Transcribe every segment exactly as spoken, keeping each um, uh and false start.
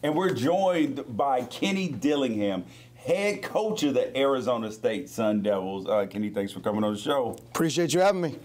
And we're joined by Kenny Dillingham, head coach of the Arizona State Sun Devils. Uh, Kenny, thanks for coming on the show. Appreciate you having me.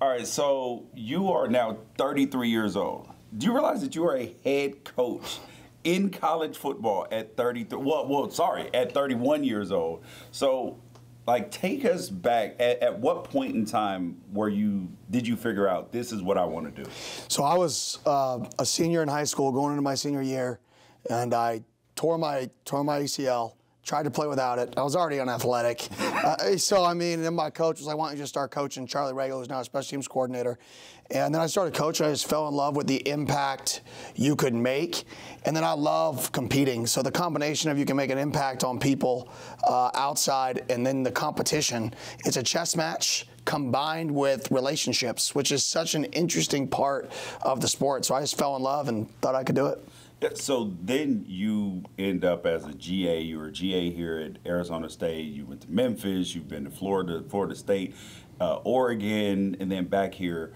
All right, so you are now thirty-three years old. Do you realize that you are a head coach in college football at thirty-three? Well, well, sorry, at thirty-one years old. So, like, take us back. At, at what point in time were you? Did you figure out this is what I want to do? So I was uh, a senior in high school, going into my senior year, and I tore my tore my A C L. Tried to play without it. I was already unathletic. uh, so, I mean, and then my coach was like, why don't you just start coaching? Charlie Rego, who's now a special teams coordinator. And then I started coaching. I just fell in love with the impact you could make. And then I love competing. So the combination of you can make an impact on people uh, outside and then the competition, it's a chess match combined with relationships, which is such an interesting part of the sport. So I just fell in love and thought I could do it. So then you end up as a G A. You were a G A here at Arizona State. You went to Memphis. You've been to Florida, Florida State, uh, Oregon, and then back here.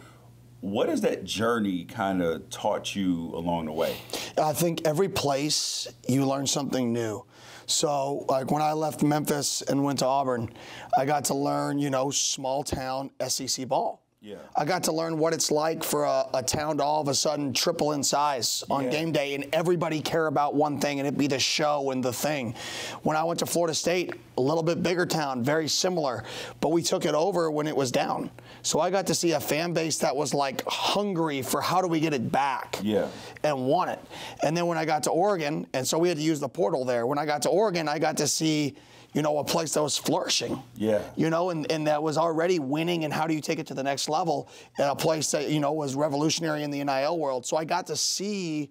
What has that journey kind of taught you along the way? I think every place you learn something new. So, like, when I left Memphis and went to Auburn, I got to learn, you know, small-town S E C ball. Yeah. I got to learn what it's like for a, a town to all of a sudden triple in size on yeah. game day and everybody care about one thing and it'd be the show and the thing. When I went to Florida State, a little bit bigger town, very similar, but we took it over when it was down. So I got to see a fan base that was like hungry for how do we get it back yeah. and want it. And then when I got to Oregon, and so we had to use the portal there. When I got to Oregon, I got to see, you know, a place that was flourishing. Yeah. You know, and, and that was already winning, and how do you take it to the next level? And a place that, you know, was revolutionary in the N I L world. So I got to see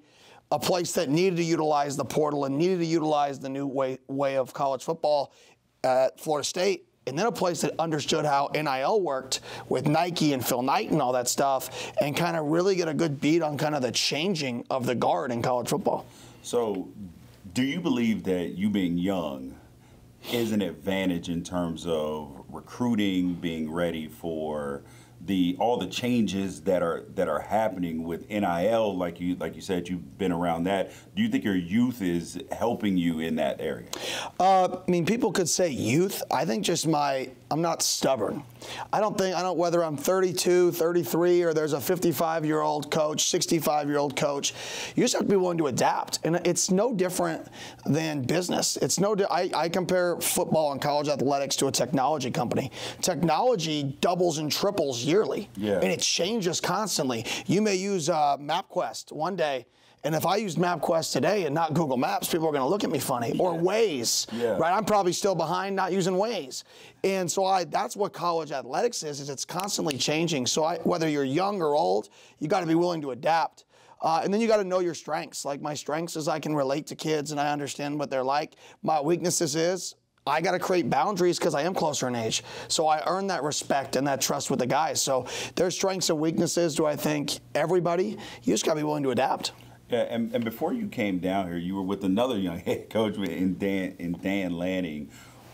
a place that needed to utilize the portal and needed to utilize the new way, way of college football at Florida State. And then a place that understood how N I L worked with Nike and Phil Knight and all that stuff, and kind of really get a good beat on kind of the changing of the guard in college football. So do you believe that you being young is an advantage in terms of recruiting, being ready for the all the changes that are that are happening with N I L? Like you like you said, you've been around that. Do you think your youth is helping you in that area? Uh, I mean, people could say youth. I think just my I'm not stubborn. I don't think I don't whether I'm thirty-two, thirty-three, or there's a fifty-five-year-old coach, sixty-five-year-old coach. You just have to be willing to adapt, and it's no different than business. It's no. I, I compare football and college athletics to a technology company. Technology doubles and triples yearly, yeah. and it changes constantly. You may use uh, MapQuest one day. And if I used MapQuest today and not Google Maps, people are going to look at me funny. Yeah. Or Waze, yeah. right? I'm probably still behind not using Waze. And so I, that's what college athletics is, is it's constantly changing. So I, whether you're young or old, you got to be willing to adapt. Uh, and then you got to know your strengths. Like, my strengths is I can relate to kids and I understand what they're like. My weaknesses is I got to create boundaries because I am closer in age. So I earn that respect and that trust with the guys. So their strengths and weaknesses, do I think everybody? You just got to be willing to adapt. Yeah, and, and before you came down here, you were with another young head coach in Dan in Dan Lanning.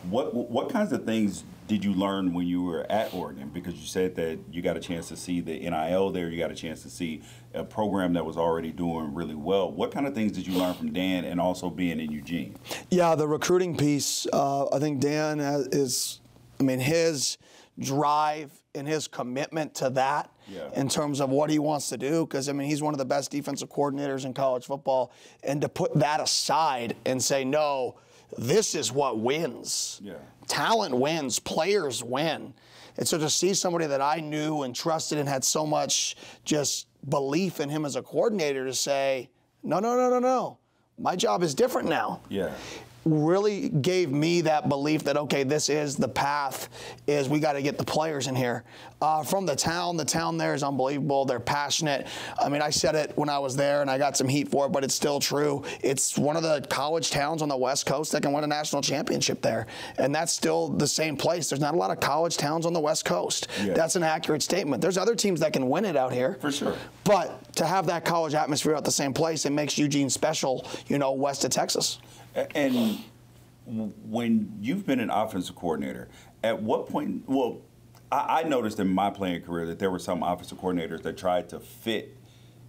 What what kinds of things did you learn when you were at Oregon? Because you said that you got a chance to see the N I L there, you got a chance to see a program that was already doing really well. What kind of things did you learn from Dan, and also being in Eugene? Yeah, the recruiting piece. Uh, I think Dan is, I mean, his drive and his commitment to that. Yeah. In terms of what he wants to do, because, I mean, he's one of the best defensive coordinators in college football, and to put that aside and say, no, this is what wins. Yeah. Talent wins, players win. And so to see somebody that I knew and trusted and had so much just belief in him as a coordinator to say, no, no, no, no, no, my job is different now. Yeah. Really gave me that belief that, okay, this is the path, is we got to get the players in here. Uh, from the town, the town there is unbelievable. They're passionate. I mean, I said it when I was there, and I got some heat for it, but it's still true. It's one of the college towns on the West Coast that can win a national championship there, and that's still the same place. There's not a lot of college towns on the West Coast. Yeah. That's an accurate statement. There's other teams that can win it out here. For sure. But to have that college atmosphere at the same place, it makes Eugene special, you know, west of Texas. And when you've been an offensive coordinator, at what point, well, I, I noticed in my playing career that there were some offensive coordinators that tried to fit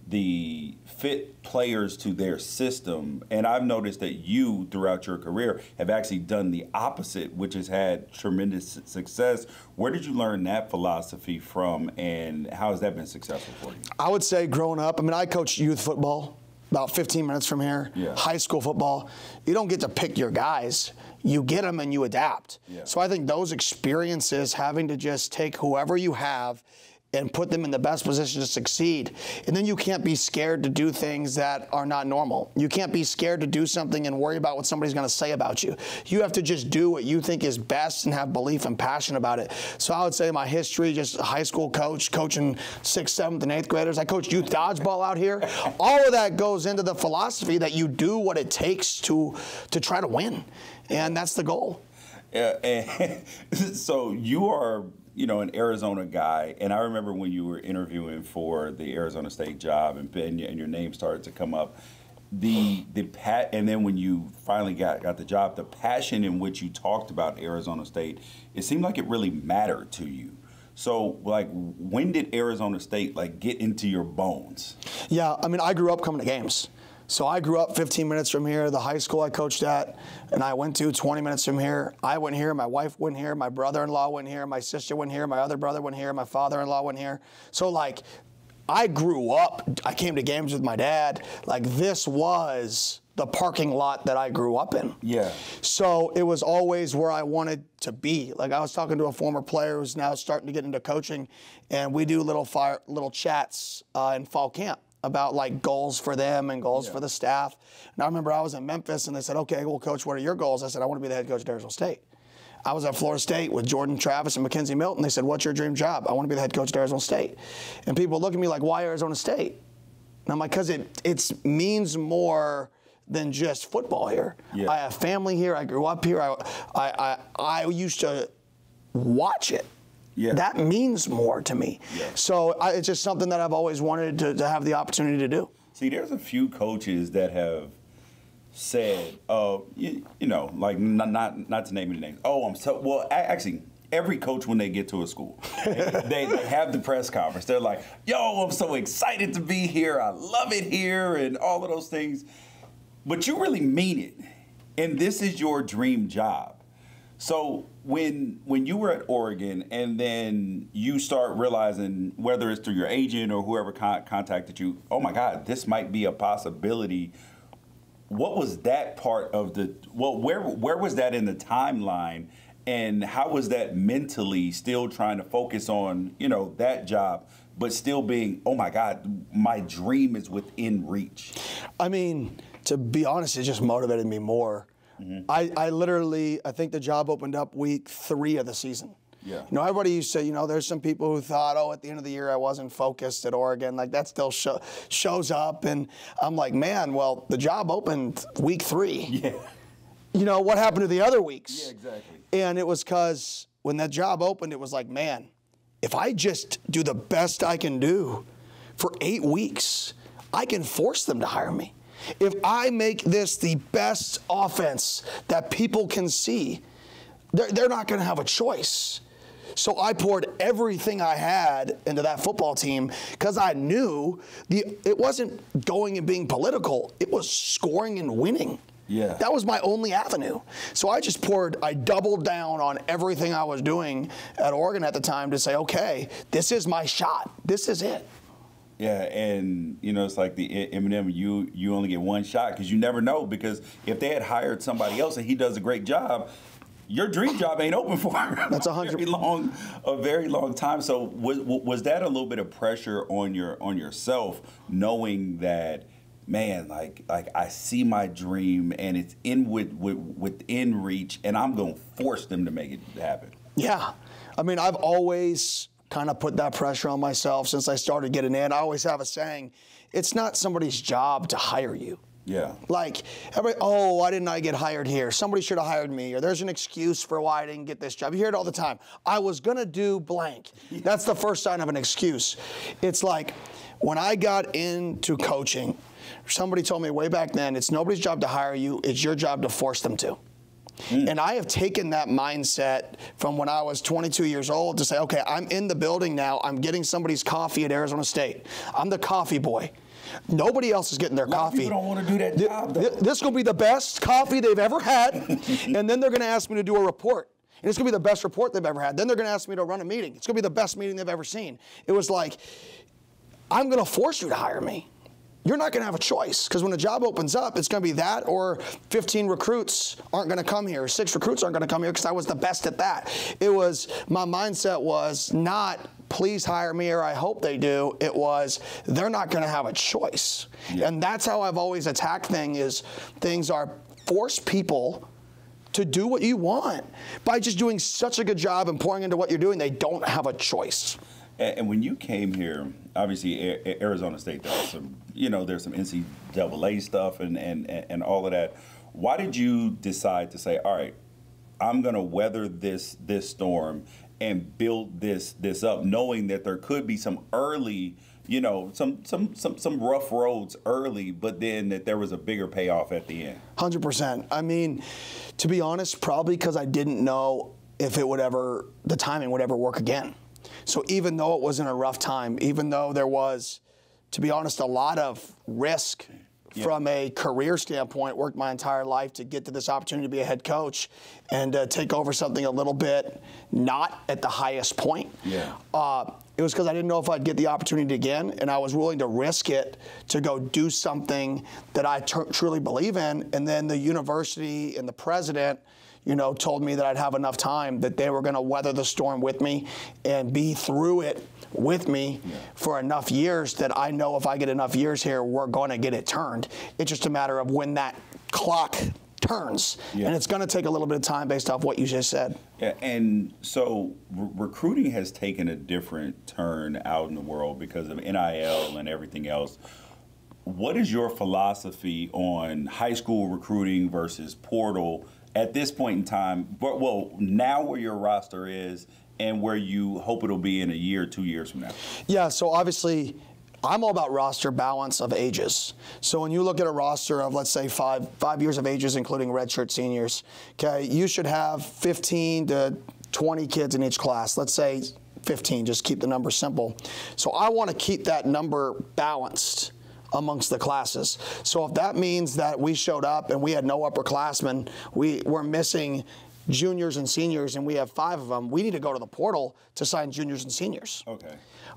the fit players to their system. And I've noticed that you, throughout your career, have actually done the opposite, which has had tremendous success. Where did you learn that philosophy from, and how has that been successful for you? I would say growing up, I mean, I coached youth football about fifteen minutes from here, yeah. high school football. You don't get to pick your guys. You get them and you adapt. Yeah. So I think those experiences, having to just take whoever you have and put them in the best position to succeed. And then you can't be scared to do things that are not normal. You can't be scared to do something and worry about what somebody's gonna say about you. You have to just do what you think is best and have belief and passion about it. So I would say my history, just a high school coach, coaching sixth, seventh, and eighth graders. I coached youth dodgeball out here. All of that goes into the philosophy that you do what it takes to, to try to win. And that's the goal. Yeah, and so you are, you know, an Arizona guy, and I remember when you were interviewing for the Arizona State job, and Ben, and your name started to come up. The the pat, and then when you finally got got the job, the passion in which you talked about Arizona State, it seemed like it really mattered to you. So, like, when did Arizona State like get into your bones? Yeah, I mean, I grew up coming to games. So I grew up fifteen minutes from here. The high school I coached at and I went to twenty minutes from here. I went here, my wife went here, my brother-in-law went here, my sister went here, my other brother went here, my father-in-law went here. So like, I grew up, I came to games with my dad. Like, this was the parking lot that I grew up in. Yeah. So it was always where I wanted to be. Like, I was talking to a former player who's now starting to get into coaching, and we do little fire, little chats uh, in fall camp about like goals for them and goals yeah. for the staff. And I remember I was in Memphis and they said, okay, well, coach, what are your goals? I said, I want to be the head coach at Arizona State. I was at Florida State with Jordan Travis and Mackenzie Milton. They said, what's your dream job? I want to be the head coach at Arizona State. And people look at me like, why Arizona State? And I'm like, because it it's means more than just football here. Yeah. I have family here. I grew up here. I, I, I, I used to watch it. Yeah. That means more to me. Yeah. So I, it's just something that I've always wanted to, to have the opportunity to do. See, there's a few coaches that have said, uh, you, you know, like not, not not to name any names. Oh, I'm so well. I, actually, every coach when they get to a school, they, they have the press conference. They're like, "Yo, I'm so excited to be here. I love it here," and all of those things. But you really mean it, and this is your dream job. So when when you were at Oregon and then you start realizing, whether it's through your agent or whoever con contacted you, oh my God, this might be a possibility. What was that part of the, well, where where was that in the timeline, and how was that mentally still trying to focus on, you know, that job, but still being, oh my God, my dream is within reach? I mean, to be honest, it just motivated me more. Mm-hmm. I, I literally, I think the job opened up week three of the season. Yeah. You know, everybody used to, you know, there's some people who thought, oh, at the end of the year I wasn't focused at Oregon. Like, that still show, shows up. And I'm like, man, well, the job opened week three. Yeah. You know, what happened to the other weeks? Yeah, exactly. And it was because when that job opened, it was like, man, if I just do the best I can do for eight weeks, I can force them to hire me. If I make this the best offense that people can see, they're, they're not going to have a choice. So I poured everything I had into that football team because I knew the, it wasn't going and being political. It was scoring and winning. Yeah. That was my only avenue. So I just poured, I doubled down on everything I was doing at Oregon at the time to say, okay, this is my shot. This is it. Yeah, and you know, it's like the Eminem, you you only get one shot, because you never know, because if they had hired somebody else and he does a great job, your dream job ain't open for him. That's a hundred long, a very long time. So was was that a little bit of pressure on your on yourself, knowing that, man, like like I see my dream and it's in with, with within reach, and I'm gonna force them to make it happen? Yeah, I mean, I've always kind of put that pressure on myself since I started getting in. I always have a saying, it's not somebody's job to hire you. Yeah. Like, everybody, oh, why didn't I get hired here? Somebody should have hired me. Or there's an excuse for why I didn't get this job. You hear it all the time. I was gonna do blank. That's the first sign of an excuse. It's like, when I got into coaching, somebody told me way back then, it's nobody's job to hire you, it's your job to force them to. Mm. And I have taken that mindset from when I was twenty-two years old to say, okay, I'm in the building now. I'm getting somebody's coffee at Arizona State. I'm the coffee boy. Nobody else is getting their coffee. You don't want to do that th job, th This is going to be the best coffee they've ever had, and then they're going to ask me to do a report. And it's going to be the best report they've ever had. Then they're going to ask me to run a meeting. It's going to be the best meeting they've ever seen. It was like, I'm going to force you to hire me. You're not going to have a choice, because when a job opens up, it's going to be that or fifteen recruits aren't going to come here, or six recruits aren't going to come here because I was the best at that. It was, my mindset was not please hire me or I hope they do. It was they're not going to have a choice. Yeah. And that's how I've always attacked things is things are force people to do what you want by just doing such a good job and pouring into what you're doing. They don't have a choice. And when you came here, obviously Arizona State, there was some, you know, there's some N C double A stuff and, and, and all of that. Why did you decide to say, all right, I'm going to weather this this storm and build this this up, knowing that there could be some early, you know, some some some some rough roads early, but then that there was a bigger payoff at the end? one hundred percent. I mean, to be honest, probably because I didn't know if it would ever, the timing would ever work again. So even though it wasn't a rough time, even though there was, to be honest, a lot of risk yeah. from a career standpoint, worked my entire life to get to this opportunity to be a head coach and uh, take over something a little bit not at the highest point. Yeah. Uh, it was because I didn't know if I'd get the opportunity again, and I was willing to risk it to go do something that I truly believe in. And then the university and the president, you know, told me that I'd have enough time, that they were going to weather the storm with me and be through it with me yeah. for enough years that I know if I get enough years here, we're going to get it turned. It's just a matter of when that clock turns. Yeah. And it's going to take a little bit of time based off what you just said. Yeah, and so re recruiting has taken a different turn out in the world because of N I L and everything else. What is your philosophy on high school recruiting versus portal at this point in time, but well, now where your roster is and where you hope it'll be in a year, two years from now? Yeah, so obviously I'm all about roster balance of ages. So when you look at a roster of, let's say, five five years of ages, including redshirt seniors, okay, you should have fifteen to twenty kids in each class. Let's say fifteen, just keep the number simple. So I want to keep that number balanced amongst the classes. So if that means that we showed up and we had no upperclassmen, we were missing juniors and seniors, and we have five of them, we need to go to the portal to sign juniors and seniors. Okay.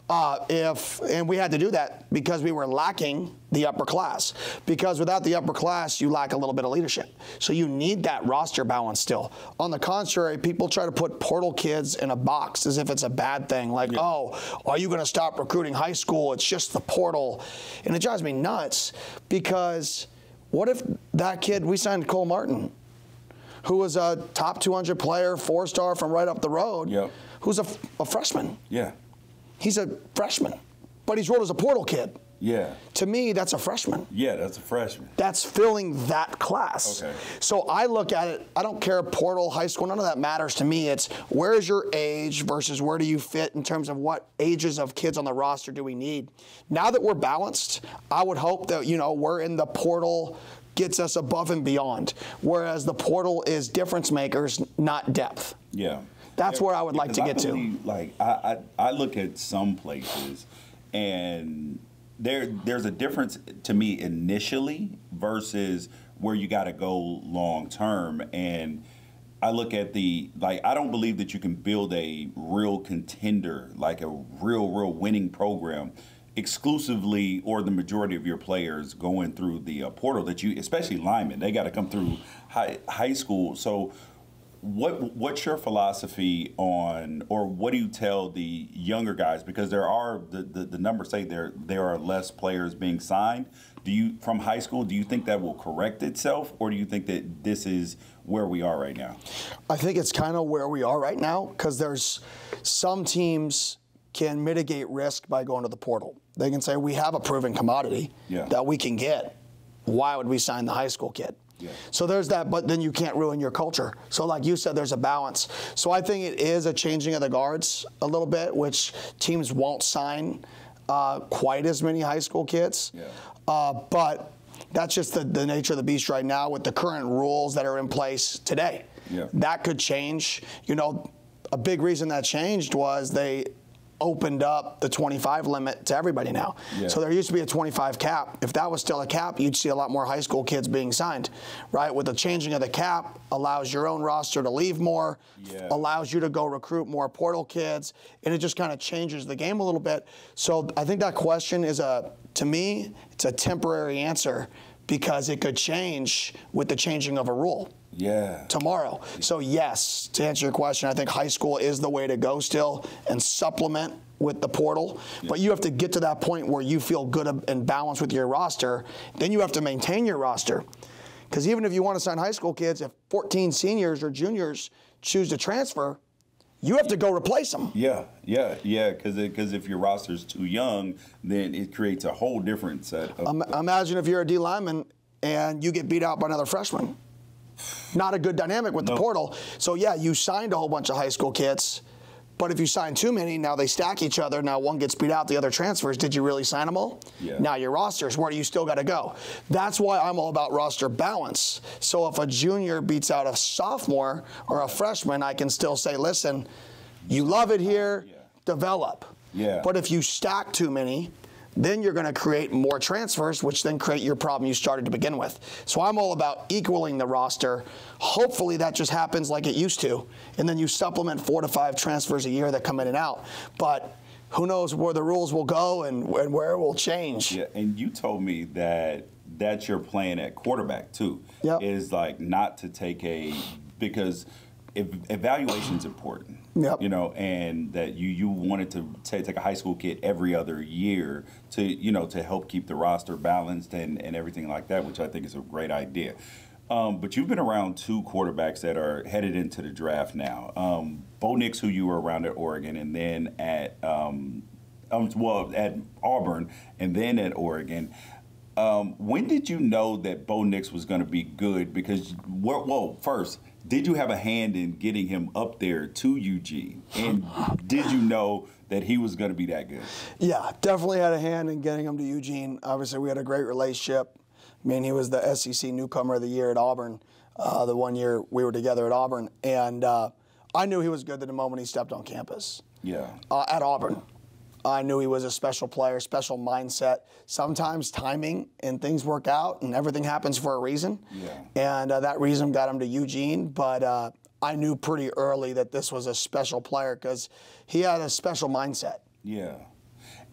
Uh, if and we had to do that because we were lacking the upper class. Because without the upper class, you lack a little bit of leadership. So you need that roster balance still. On the contrary, people try to put portal kids in a box as if it's a bad thing. Like, yeah. oh, are you going to stop recruiting high school? It's just the portal. And it drives me nuts because what if that kid, we signed Cole Martin, who was a top two hundred player, four-star from right up the road, yep. who's a, a freshman. Yeah. He's a freshman, but he's rolled as a portal kid. Yeah. To me, that's a freshman. Yeah, that's a freshman. That's filling that class. Okay. So I look at it, I don't care, portal, high school, none of that matters to me. It's where is your age versus where do you fit in terms of what ages of kids on the roster do we need. Now that we're balanced, I would hope that, you know, we're in the portal gets us above and beyond, whereas the portal is difference makers, not depth. Yeah. That's yeah, where I would yeah, like to I get believe, to. Like, I, I, I look at some places and There, there's a difference to me initially versus where you got to go long term. And I look at the, like, I don't believe that you can build a real contender, like a real, real winning program exclusively or the majority of your players going through the uh, portal that you, especially linemen, they got to come through high, high school. So what what's your philosophy on, or what do you tell the younger guys? Because there are the, the, the numbers say there there are less players being signed. Do you from high school? Do you think that will correct itself, or do you think that this is where we are right now? I think it's kind of where we are right now because there's some teams can mitigate risk by going to the portal. They can say we have a proven commodity yeah. that we can get. Why would we sign the high school kid? Yeah. So there's that, but then you can't ruin your culture. So like you said, there's a balance. So I think it is a changing of the guards a little bit, which teams won't sign uh, quite as many high school kids. Yeah. Uh, but that's just the, the nature of the beast right now with the current rules that are in place today. Yeah. That could change. You know, a big reason that changed was they opened up the twenty-five limit to everybody now. Yeah. So there used to be a twenty-five cap. If that was still a cap, you'd see a lot more high school kids being signed, right? With the changing of the cap, allows your own roster to leave more, yeah. allows you to go recruit more portal kids, and it just kind of changes the game a little bit. So I think that question is a, to me, it's a temporary answer because it could change with the changing of a rule. Yeah. Tomorrow. So yes, to answer your question, I think high school is the way to go still and supplement with the portal. Yeah. But you have to get to that point where you feel good and balanced with your roster. Then you have to maintain your roster. Because even if you want to sign high school kids, if fourteen seniors or juniors choose to transfer, you have to go replace them. Yeah, yeah, yeah, because because if your roster's too young, then it creates a whole different set. Of um, imagine if you're a D lineman and you get beat out by another freshman. Not a good dynamic with no. the portal. So, yeah, you signed a whole bunch of high school kids, but if you sign too many, now they stack each other. Now one gets beat out, the other transfers. Did you really sign them all? Yeah. Now your roster's where you still got to go. That's why I'm all about roster balance. So if a junior beats out a sophomore or a freshman, I can still say, listen, you love it here, yeah. develop. Yeah. But if you stack too many, then you're going to create more transfers, which then create your problem you started to begin with. So I'm all about equaling the roster. Hopefully that just happens like it used to, and then you supplement four to five transfers a year that come in and out. But who knows where the rules will go and, and where it will change. Yeah, and you told me that that's your plan at quarterback too, yep. is like not to take a – because evaluation's important. Yep. You know, and that you, you wanted to take a high school kid every other year to, you know, to help keep the roster balanced and, and everything like that, which I think is a great idea. Um, but you've been around two quarterbacks that are headed into the draft now. Um, Bo Nix, who you were around at Oregon, and then at, um, well, at Auburn, and then at Oregon. Um, when did you know that Bo Nix was going to be good? Because, well, first, did you have a hand in getting him up there to Eugene? And did you know that he was going to be that good? Yeah, definitely had a hand in getting him to Eugene. Obviously, we had a great relationship. I mean, he was the S E C Newcomer of the Year at Auburn, uh, the one year we were together at Auburn. And uh, I knew he was good the moment he stepped on campus. Yeah. Uh, at Auburn. I knew he was a special player, special mindset. Sometimes timing and things work out and everything happens for a reason. Yeah. And uh, that reason got him to Eugene. But uh, I knew pretty early that this was a special player because he had a special mindset. Yeah.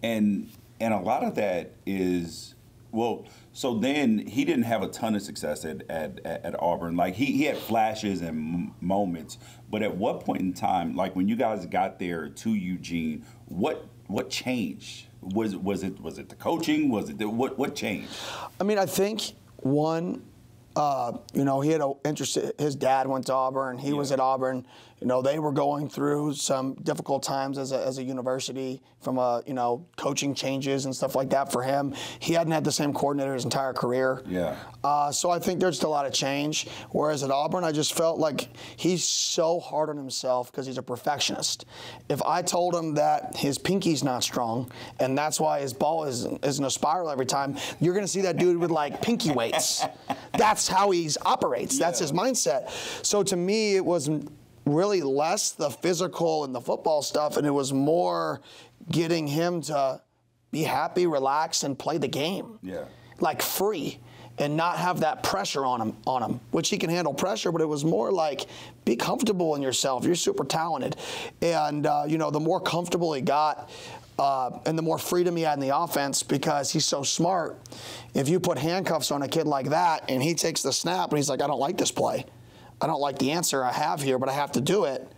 And, and a lot of that is, well, so then he didn't have a ton of success at, at, at Auburn. Like, he, he had flashes and moments. But at what point in time, like when you guys got there to Eugene, what – What changed? Was was it was it the coaching? Was it the, what what changed? I mean, I think one, uh, you know, he had an interest. His dad went to Auburn. He yeah. was at Auburn. You know, they were going through some difficult times as a as a university from a you know coaching changes and stuff like that for him. He hadn't had the same coordinator his entire career. Yeah. Uh, so I think there's just a lot of change. Whereas at Auburn, I just felt like he's so hard on himself because he's a perfectionist. If I told him that his pinky's not strong and that's why his ball isn't isn't a spiral every time, you're gonna see that dude with like pinky weights. That's how he operates. Yeah. That's his mindset. So to me, it was really less the physical and the football stuff, and it was more getting him to be happy, relax, and play the game. Yeah. Like free and not have that pressure on him, on him, which he can handle pressure, but it was more like be comfortable in yourself. You're super talented. And, uh, you know, the more comfortable he got uh, and the more freedom he had in the offense because he's so smart, if you put handcuffs on a kid like that and he takes the snap and he's like, I don't like this play. I don't like the answer I have here, but I have to do it.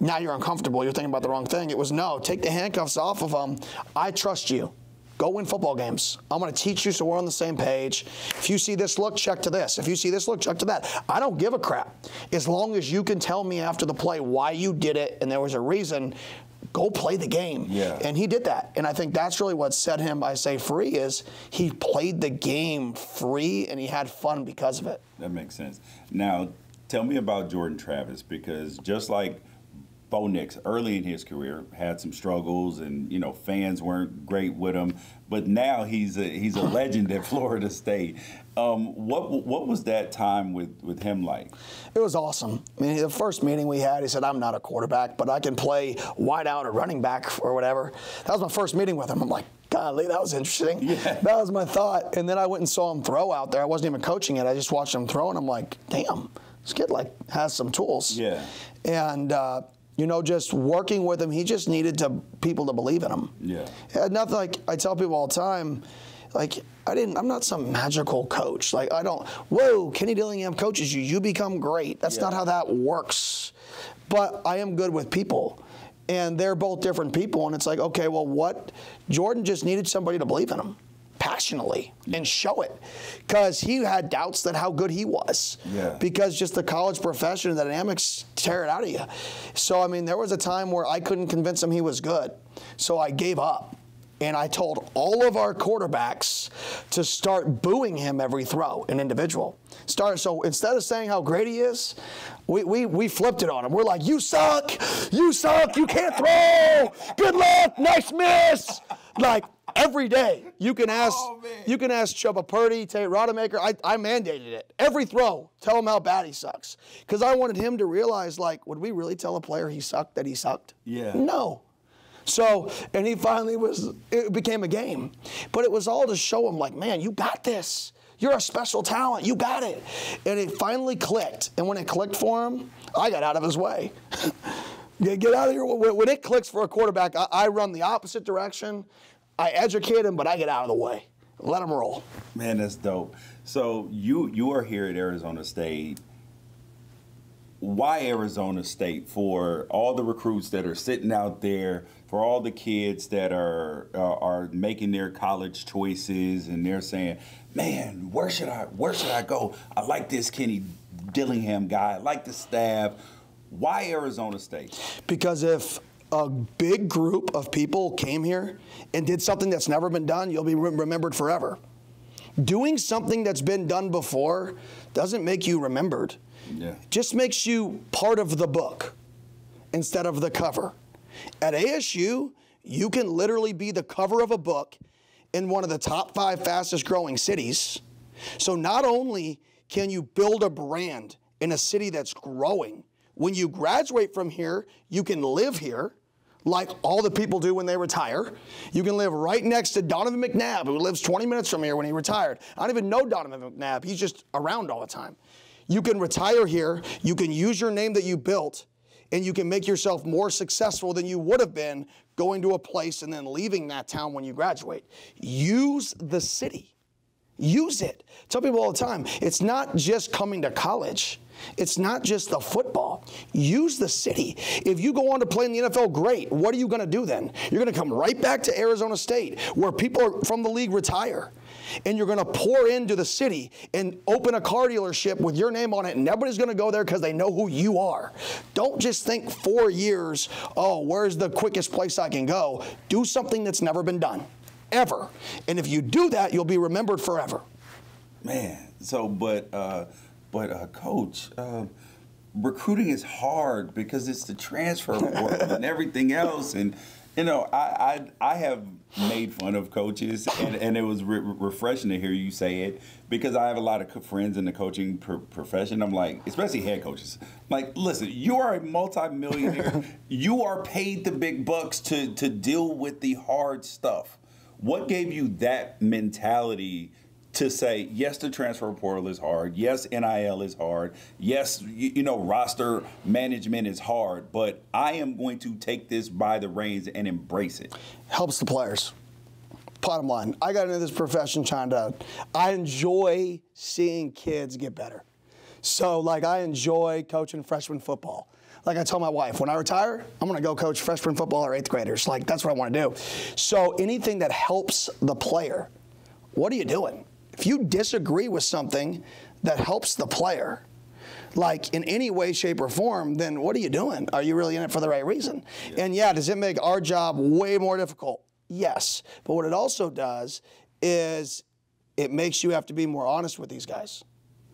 Now you're uncomfortable. You're thinking about the wrong thing. It was, no, take the handcuffs off of them. I trust you. Go win football games. I'm going to teach you so we're on the same page. If you see this look, check to this. If you see this look, check to that. I don't give a crap. As long as you can tell me after the play why you did it and there was a reason, go play the game. Yeah. And he did that. And I think that's really what set him, I say, free is he played the game free and he had fun because of it. That makes sense. Now, tell me about Jordan Travis, because just like Bo Nix, early in his career, had some struggles, and you know fans weren't great with him. But now he's a, he's a legend at Florida State. Um, what what was that time with with him like? It was awesome. I mean, the first meeting we had, he said, "I'm not a quarterback, but I can play wideout or running back or whatever." That was my first meeting with him. I'm like, golly, that was interesting. Yeah. That was my thought. And then I went and saw him throw out there. I wasn't even coaching it. I just watched him throw, and I'm like, damn, this kid like has some tools. Yeah. And uh, you know, just working with him, he just needed to people to believe in him. Yeah. And nothing like I tell people all the time, like I didn't. I'm not some magical coach. Like I don't. Whoa, Kenny Dillingham coaches you. You become great. That's yeah. not how that works. But I am good with people. And they're both different people, and it's like, okay, well, what? Jordan just needed somebody to believe in him passionately and show it, because he had doubts that how good he was. Yeah. Because just the college profession, the dynamics tear it out of you. So, I mean, there was a time where I couldn't convince him he was good, so I gave up. And I told all of our quarterbacks to start booing him every throw, an individual. Start, so instead of saying how great he is, we, we, we flipped it on him. We're like, you suck, you suck, you can't throw, good luck, nice miss. Like every day, you can ask, oh, you can ask Chubba Purdy, Tate Rodemacher. I, I mandated it. Every throw, tell him how bad he sucks. Because I wanted him to realize, like, would we really tell a player he sucked that he sucked? Yeah. No. So, and he finally was, it became a game. But it was all to show him, like, man, you got this. You're a special talent. You got it. And it finally clicked. And when it clicked for him, I got out of his way. Get out of here. When it clicks for a quarterback, I run the opposite direction. I educate him, but I get out of the way. Let him roll. Man, that's dope. So you, you are here at Arizona State. Why Arizona State? For all the recruits that are sitting out there, for all the kids that are uh, are making their college choices, and they're saying, "Man, where should I where should I go? I like this Kenny Dillingham guy. I like the staff." Why Arizona State? Because if a big group of people came here and did something that's never been done, you'll be re- remembered forever. Doing something that's been done before doesn't make you remembered. Yeah. Just makes you part of the book instead of the cover. At A S U, you can literally be the cover of a book in one of the top five fastest growing cities. So not only can you build a brand in a city that's growing, when you graduate from here, you can live here like all the people do when they retire. You can live right next to Donovan McNabb, who lives twenty minutes from here when he retired. I don't even know Donovan McNabb. He's just around all the time. You can retire here, you can use your name that you built, and you can make yourself more successful than you would have been going to a place and then leaving that town when you graduate. Use the city. Use it. I tell people all the time, it's not just coming to college. It's not just the football. Use the city. If you go on to play in the N F L, great. What are you going to do then? You're going to come right back to Arizona State, where people from the league retire. And you're going to pour into the city and open a car dealership with your name on it, and everybody's going to go there because they know who you are. Don't just think four years, oh, where's the quickest place I can go? Do something that's never been done, ever. And if you do that, you'll be remembered forever. Man, so, but, uh, but uh, Coach, uh, recruiting is hard because it's the transfer portal and everything else. And, you know, I, I, I have made fun of coaches, and, and it was re refreshing to hear you say it, because I have a lot of friends in the coaching pr profession. I'm like, especially head coaches, I'm like, listen, you are a multimillionaire. You are paid the big bucks to, to deal with the hard stuff. What gave you that mentality to say, yes, the transfer portal is hard, yes, N I L is hard, yes, you, you know, roster management is hard, but I am going to take this by the reins and embrace it? Helps the players. Bottom line, I got into this profession trying to, I enjoy seeing kids get better. So, like, I enjoy coaching freshman football. Like I told my wife, when I retire, I'm going to go coach freshman football or eighth graders. Like, that's what I want to do. So anything that helps the player, what are you doing? If you disagree with something that helps the player, like in any way, shape, or form, then what are you doing? Are you really in it for the right reason? Yeah. And yeah, does it make our job way more difficult? Yes. But what it also does is it makes you have to be more honest with these guys.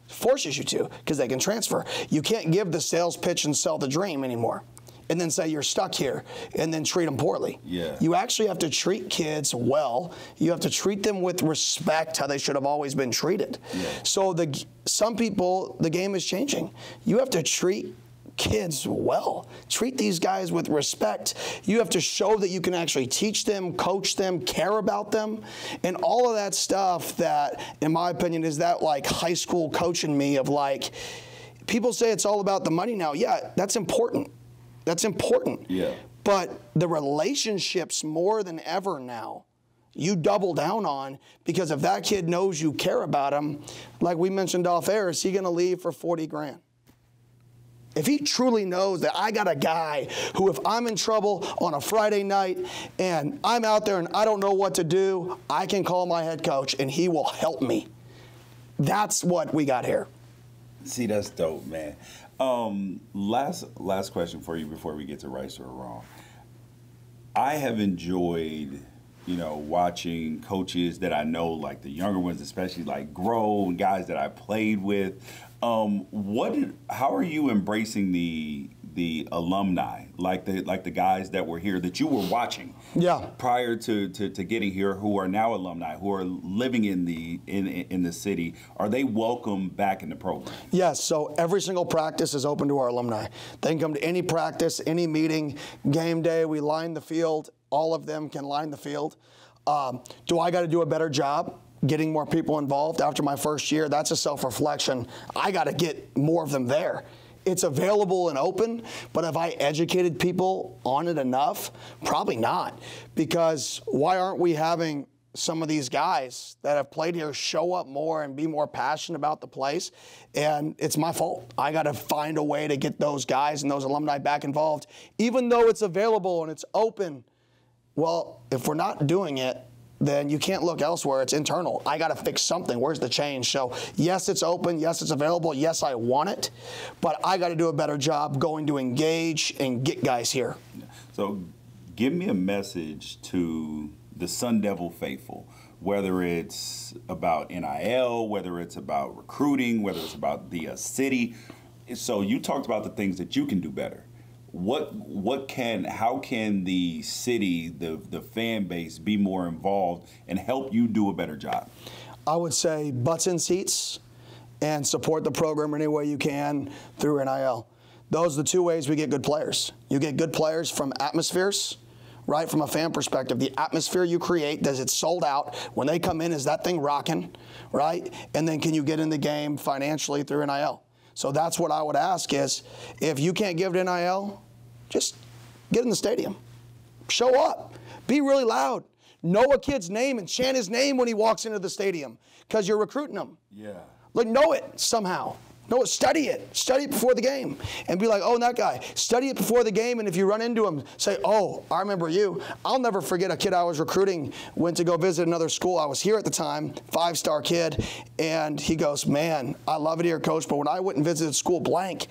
Forces you to, because they can transfer. You can't give the sales pitch and sell the dream anymore. and then say you're stuck here and then treat them poorly. Yeah. You actually have to treat kids well. You have to treat them with respect, how they should have always been treated. Yeah. So the some people, the game is changing. You have to treat kids well. Treat these guys with respect. You have to show that you can actually teach them, coach them, care about them, and all of that stuff that, in my opinion, is that like high school coaching me of like, people say it's all about the money now. Yeah, that's important. That's important. Yeah. But the relationships more than ever now, you double down on, because if that kid knows you care about him, like we mentioned off air, is he going to leave for forty grand? If he truly knows that I got a guy who, if I'm in trouble on a Friday night and I'm out there and I don't know what to do, I can call my head coach and he will help me. That's what we got here. See, that's dope, man. Um, last last question for you before we get to Rice or Wrong. I have enjoyed, you know, watching coaches that I know, like the younger ones especially, like grow, and guys that I played with. Um, what? Did, how are you embracing the the alumni, like the like the guys that were here that you were watching, yeah, prior to, to, to getting here, who are now alumni, who are living in the in in the city? Are they welcome back in the program? Yes. Yeah, so every single practice is open to our alumni. They can come to any practice, any meeting, game day. We line the field. All of them can line the field. Um, do I got to do a better job getting more people involved after my first year? That's a self-reflection. I got to get more of them there. It's available and open, but have I educated people on it enough? Probably not, because why aren't we having some of these guys that have played here show up more and be more passionate about the place? And it's my fault. I got to find a way to get those guys and those alumni back involved, even though it's available and it's open. Well, if we're not doing it, then you can't look elsewhere. It's internal. I got to fix something. Where's the change? So yes, it's open. Yes, it's available. Yes, I want it. But I got to do a better job going to engage and get guys here. So give me a message to the Sun Devil faithful, whether it's about N I L, whether it's about recruiting, whether it's about the uh, city. So you talked about the things that you can do better. What what can how can the city, the the fan base, be more involved and help you do a better job? I would say butts in seats and support the program any way you can through N I L. Those are the two ways we get good players. You get good players from atmospheres, right? From a fan perspective, the atmosphere you create, does it sold out? When they come in, is that thing rocking, right? And then can you get in the game financially through N I L? So that's what I would ask is, if you can't give to N I L, just get in the stadium. Show up. Be really loud. Know a kid's name and chant his name when he walks into the stadium, because you're recruiting him. Yeah. Like, know it somehow. Know it. Study it. Study it before the game. And be like, oh, that guy. Study it before the game, and if you run into him, say, oh, I remember you. I'll never forget a kid I was recruiting, went to go visit another school. I was here at the time, five-star kid, and he goes, man, I love it here, coach, but when I went and visited school blank,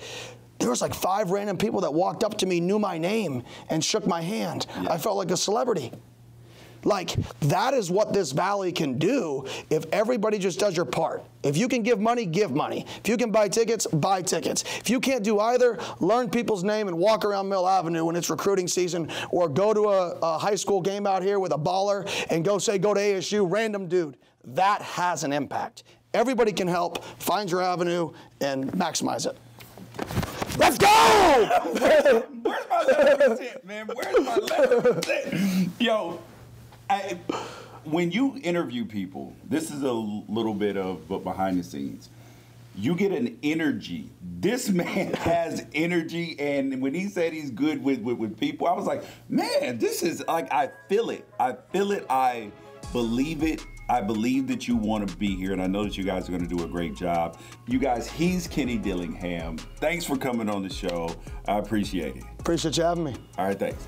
there was like five random people that walked up to me, knew my name, and shook my hand. Yeah. I felt like a celebrity. Like, that is what this valley can do if everybody just does your part. If you can give money, give money. If you can buy tickets, buy tickets. If you can't do either, learn people's name and walk around Mill Avenue when it's recruiting season, or go to a, a high school game out here with a baller and go say, go to A S U, random dude. That has an impact. Everybody can help. Find your avenue and maximize it. Let's go! Where's, where's my eleven percent, man? Where's my eleven percent? Yo. I, when you interview people, this is a little bit of but behind the scenes. You get an energy. This man has energy, and when he said he's good with, with, with people, I was like, man, this is like, I feel it. I feel it. I believe it. I believe that you want to be here, and I know that you guys are going to do a great job. You guys, he's Kenny Dillingham. Thanks for coming on the show. I appreciate it. Appreciate you having me. All right, thanks.